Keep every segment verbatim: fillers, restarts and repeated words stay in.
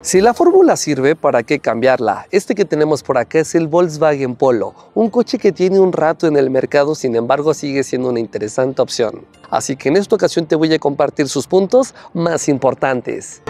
Si la fórmula sirve, ¿para qué cambiarla? Este que tenemos por acá es el Volkswagen Polo, un coche que tiene un rato en el mercado, sin embargo sigue siendo una interesante opción. Así que en esta ocasión te voy a compartir sus puntos más importantes.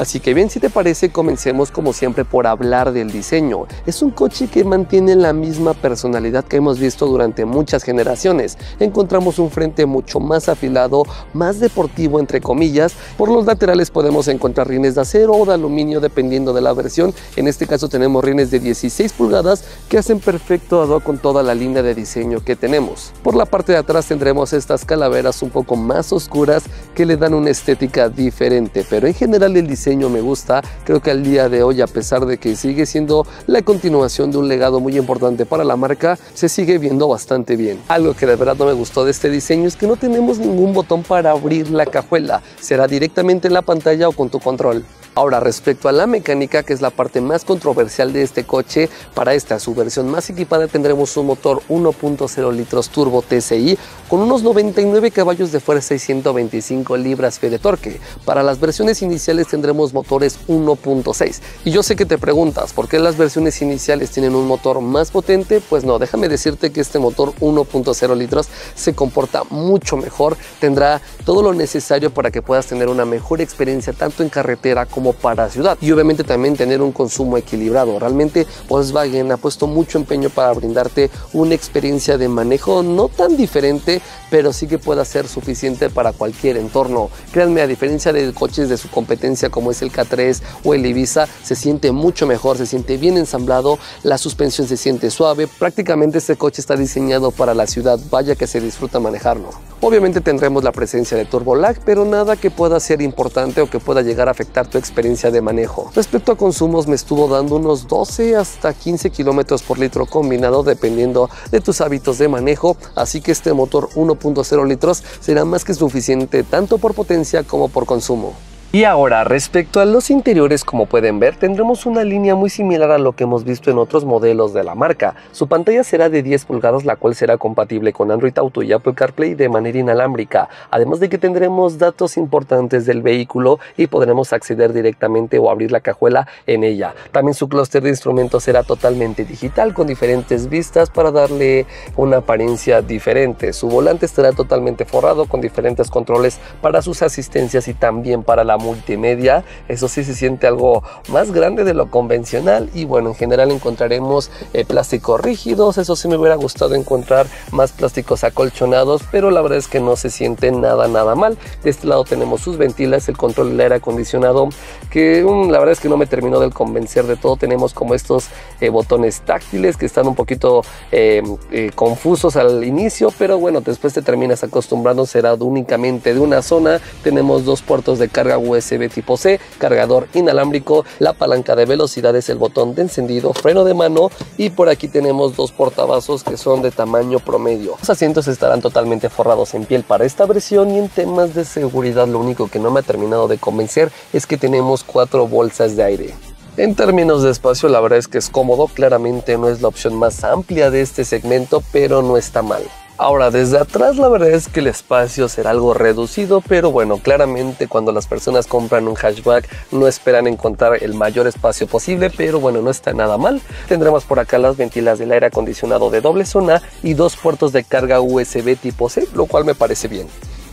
Así que bien, si te parece, comencemos como siempre por hablar del diseño. Es un coche que mantiene la misma personalidad que hemos visto durante muchas generaciones. Encontramos un frente mucho más afilado, más deportivo entre comillas. Por los laterales podemos encontrar rines de acero o de aluminio dependiendo de la versión. En este caso tenemos rines de dieciséis pulgadas que hacen perfecto ad hoc con toda la línea de diseño que tenemos. Por la parte de atrás tendremos estas calaveras un poco más oscuras que le dan una estética diferente, pero en general el diseño me gusta. Creo que al día de hoy, a pesar de que sigue siendo la continuación de un legado muy importante para la marca, se sigue viendo bastante bien. Algo que de verdad no me gustó de este diseño es que no tenemos ningún botón para abrir la cajuela, será directamente en la pantalla o con tu control. Ahora, respecto a la mecánica, que es la parte más controversial de este coche, para esta su versión más equipada tendremos un motor uno punto cero litros turbo T S I con unos noventa y nueve caballos de fuerza y ciento veinticinco libras-pie de torque. Para las versiones iniciales tendremos motores uno punto seis. Y yo sé que te preguntas, ¿por qué las versiones iniciales tienen un motor más potente? Pues no, déjame decirte que este motor uno punto cero litros se comporta mucho mejor, tendrá todo lo necesario para que puedas tener una mejor experiencia tanto en carretera como para ciudad, y obviamente también tener un consumo equilibrado. Realmente Volkswagen ha puesto mucho empeño para brindarte una experiencia de manejo no tan diferente, pero sí que pueda ser suficiente para cualquier entorno. Créanme, a diferencia de coches de su competencia como es el K tres o el Ibiza, se siente mucho mejor, se siente bien ensamblado, la suspensión se siente suave. Prácticamente este coche está diseñado para la ciudad, vaya que se disfruta manejarlo. Obviamente tendremos la presencia de turbo lag, pero nada que pueda ser importante o que pueda llegar a afectar tu experiencia de manejo. Respecto a consumos, me estuvo dando unos doce hasta quince kilómetros por litro combinado, dependiendo de tus hábitos de manejo, así que este motor uno punto cero litros será más que suficiente tanto por potencia como por consumo. Y ahora, respecto a los interiores, como pueden ver, tendremos una línea muy similar a lo que hemos visto en otros modelos de la marca. Su pantalla será de diez pulgadas, la cual será compatible con Android Auto y Apple CarPlay de manera inalámbrica, además de que tendremos datos importantes del vehículo y podremos acceder directamente o abrir la cajuela en ella. También su clúster de instrumentos será totalmente digital, con diferentes vistas para darle una apariencia diferente. Su volante estará totalmente forrado con diferentes controles para sus asistencias y también para la multimedia. Eso sí, se siente algo más grande de lo convencional. Y bueno, en general encontraremos eh, plásticos rígidos. Eso sí, me hubiera gustado encontrar más plásticos acolchonados, pero la verdad es que no se siente nada nada mal. De este lado tenemos sus ventilas, el control del aire acondicionado, que um, la verdad es que no me terminó de convencer de todo. Tenemos como estos eh, botones táctiles que están un poquito eh, eh, confusos al inicio, pero bueno, después te terminas acostumbrando. Será únicamente de una zona. Tenemos dos puertos de carga web U S B tipo C, cargador inalámbrico, la palanca de velocidades, el botón de encendido, freno de mano, y por aquí tenemos dos portavasos que son de tamaño promedio. Los asientos estarán totalmente forrados en piel para esta versión. Y en temas de seguridad, lo único que no me ha terminado de convencer es que tenemos cuatro bolsas de aire. En términos de espacio, la verdad es que es cómodo. Claramente no es la opción más amplia de este segmento, pero no está mal. Ahora, desde atrás la verdad es que el espacio será algo reducido, pero bueno, claramente cuando las personas compran un hatchback no esperan encontrar el mayor espacio posible, pero bueno, no está nada mal. Tendremos por acá las ventilas del aire acondicionado de doble zona y dos puertos de carga U S B tipo C, lo cual me parece bien.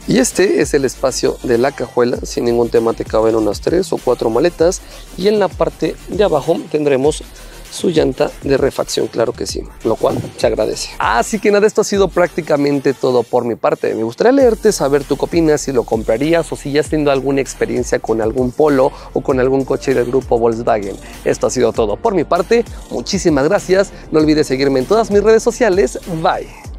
Y este es el espacio de la cajuela. Sin ningún tema te caben unas tres o cuatro maletas, y en la parte de abajo tendremos su llanta de refacción, claro que sí, lo cual se agradece. Así que nada, esto ha sido prácticamente todo por mi parte. Me gustaría leerte, saber tú qué opinas, si lo comprarías o si ya has tenido alguna experiencia con algún Polo o con algún coche del grupo Volkswagen. Esto ha sido todo por mi parte. Muchísimas gracias. No olvides seguirme en todas mis redes sociales. Bye.